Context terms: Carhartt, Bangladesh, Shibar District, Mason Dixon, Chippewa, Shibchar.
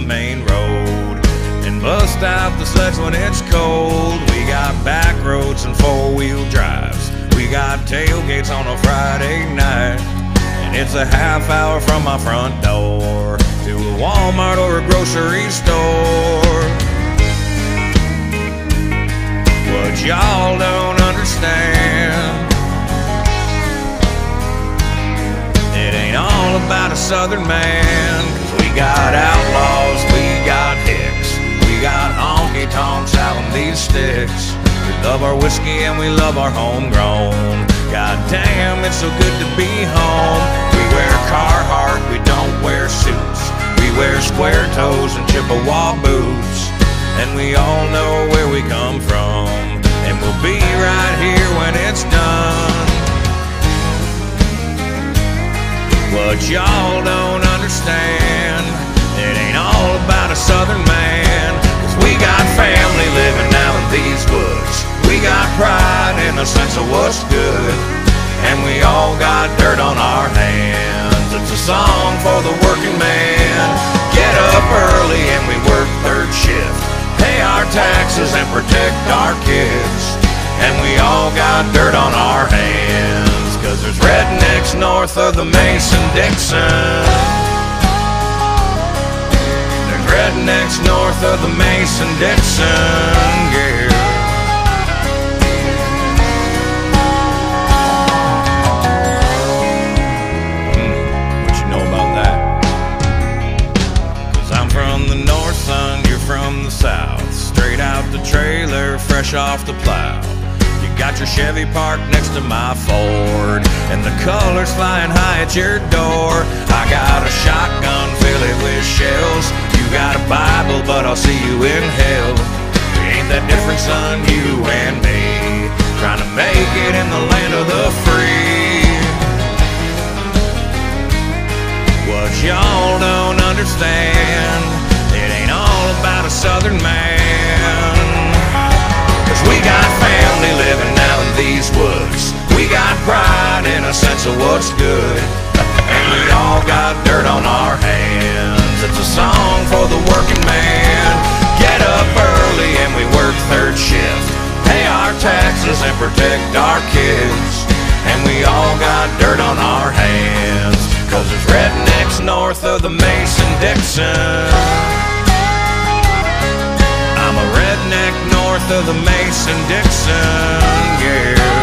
the main road and bust out the sluts when it's cold. We got back roads and four-wheel drives. We got tailgates on a Friday night. And it's a half hour from my front door to a Walmart or a grocery store. What y'all don't understand, it ain't all about a Southern man. 'Cause we got outlaws, we got hicks, we got honky tonks out on these sticks. We love our whiskey and we love our homegrown. God damn, it's so good to be home. We wear Carhartt, we don't wear suits. We wear square toes and Chippewa boots. And we all know where we come from, and we'll be right here when it's done. What y'all don't understand, it ain't all about a Southern man. 'Cause we got family living out in these woods. We got pride and a sense of what's good. And we all got dirt on our hands. It's a song for the working man. Get up early and we work third shift, pay our taxes and protect our kids. And we all got dirt on our hands, 'cause there's rednecks north of the Mason Dixon. There's rednecks north of the Mason Dixon, yeah. What you know about that? 'Cause I'm from the north, son, you're from the south. Straight out the trailer, fresh off the plow. You got your Chevy parked next to my Ford, and the colors flying high at your door. I got a shotgun, fill it with shells. You got a Bible, but I'll see you in hell. We ain't that different, son, you and me, trying to make it in the land of the free. What y'all don't understand, it ain't all about a Southern man. We got family living out in these woods. We got pride and a sense of what's good. And we all got dirt on our hands. It's a song for the working man. Get up early and we work third shift, pay our taxes and protect our kids. And we all got dirt on our hands, 'cause there's rednecks north of the Mason Dixon. I'm a redneck north of the Mason Dixon, yeah.